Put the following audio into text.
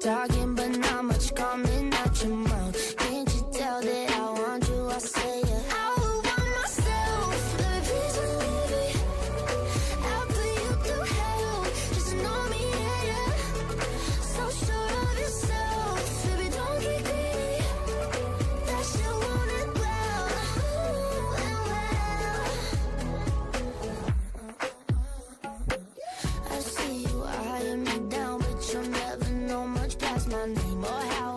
talking, but not much coming out your mouth. Can't you tell that I want you? I say it. I want myself, the peace of living. I'll put you through hell, just know me, yeah, yeah. So sure of yourself, baby, don't get greedy. That you want it well, ooh, and well. I see you eyeing me down, but you'll never know much past my name or how.